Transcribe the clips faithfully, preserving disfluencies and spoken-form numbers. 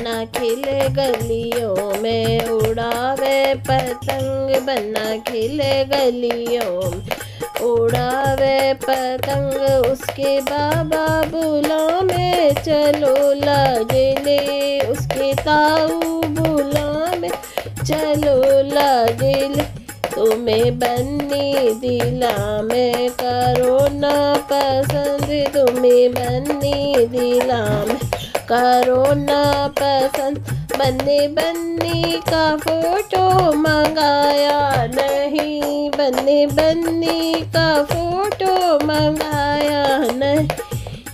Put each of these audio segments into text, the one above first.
बना खिल गलियों में उड़ावे पतंग बना खिल गलियों उड़ावे पतंग। उसके बाबा बुलावे चलो लगने उसके ताऊ बुलावे चलो लगने। तुम्हें बन्नी दिला में करो ना पसंद तुम्हें बन्नी दिला में करो ना पसंद। बन्ने बन्नी का फोटो मंगाया नहीं बन्ने बन्नी का फोटो मंगाया नहीं।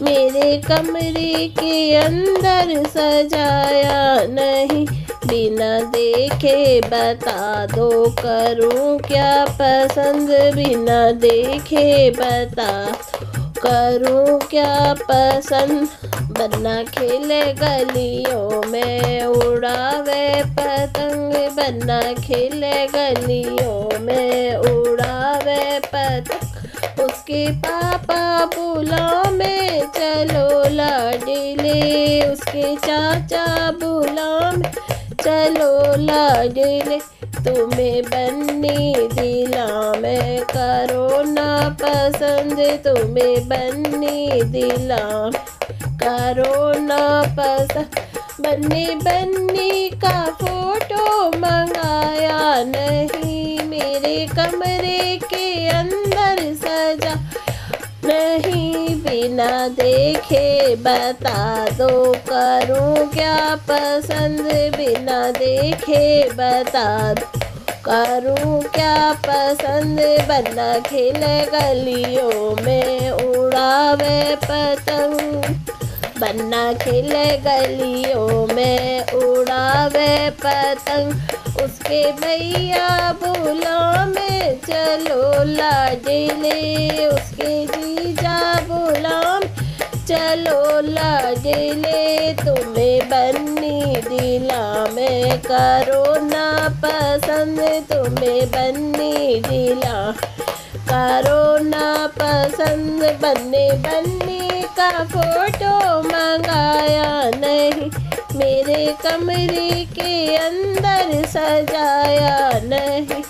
मेरे कमरे के अंदर सजाया नहीं बिना देखे बता दो करूं क्या पसंद बिना देखे बता करूं क्या पसंद। बन्ना खेले गलियों में उड़ावे पतंग बन्ना खेले गलियों में उड़ावे पतंग। उसके पापा बुलावे चलो लाडले उसके चाचा बुलावे चलो लाडले। तुम्हें बन्नी दिला में करो ना पसंद तुम्हें बन्नी दिला करो ना पसंद। बन्नी बन्नी का फोटो मंगाया नहीं मेरे कमरे के अंदर सजा नहीं बिना देखे बता दो करूं क्या पसंद बिना देखे बता दो करूं क्या पसंद। बन्ना खेले गलियों में उड़ावे पतंग बन्ना खेले गलियों में उड़ावे पतंग। उसके भैया बुलावे चलो लाडले उसके जीजा बुलावे चलो लाडले। तुम्हें बन्नी दिला में करो ना पसंद तुम्हें बन्नी दिला करो ना पसंद। बन्ने बन्नी का फोटो मंगाया नहीं मेरे कमरे के अंदर सजाया नहीं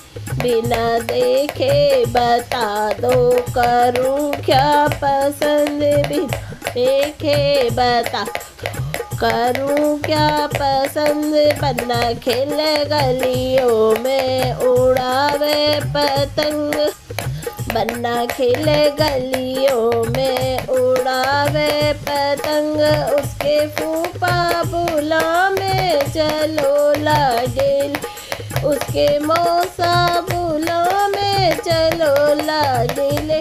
बिना देखे बता दो करूं क्या पसंद बिना देखे बता करूं क्या पसंद। बन्ना खेले गलियों में उड़ावे पतंग बन्ना खेले गलियों में उड़ावे पतंग। उसके फूफा बुलावे चलो लाडले उसके मौसा बुलावे चलो लाडले।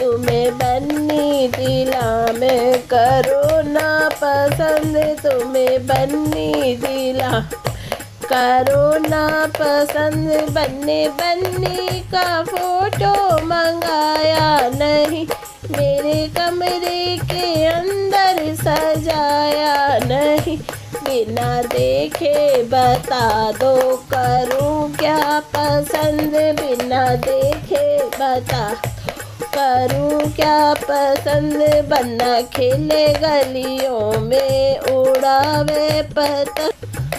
तुम्हें बन्नी दिला में करो ना पसंद तुम्हें बन्नी दिला करो ना पसंद। बन्ने बन्नी का फोटो मंगाया नहीं मेरे कमरे के अंदर सजाया नहीं बिना देखे बता दो करूं क्या पसंद बिना देखे बता करूं क्या पसंद। बन्ना खेले गलियों में उड़ावे पतंग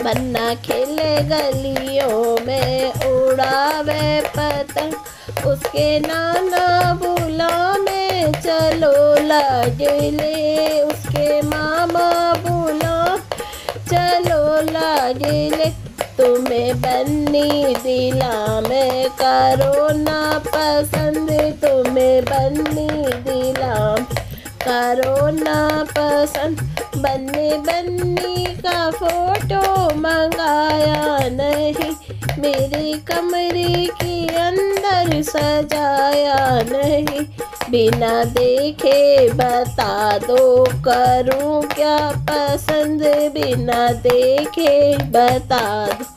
बन्ना खेले गलियों में उड़ावे पतंग। उसके नाना बुलावे चलो लाडले उसके मामा बुला चलो लाडले। तुम्हें बन्नी दिला में करो ना पसंद तुम्हें बन्नी दिला करो ना पसंद। बन्ने बन्नी का फोटो मंगाया नहीं मेरे कमरे के अंदर सजाया नहीं बिना देखे बता दो करूं क्या पसंद बिना देखे बता दो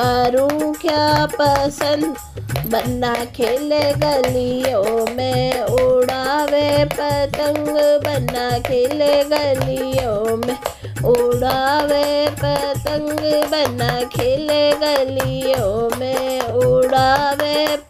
करूं क्या पसंद। बन्ना खेले गलियों में उड़ावे पतंग बन्ना खेले गलियों में उड़ावे पतंग बन्ना खेले गलियों में उड़ावे।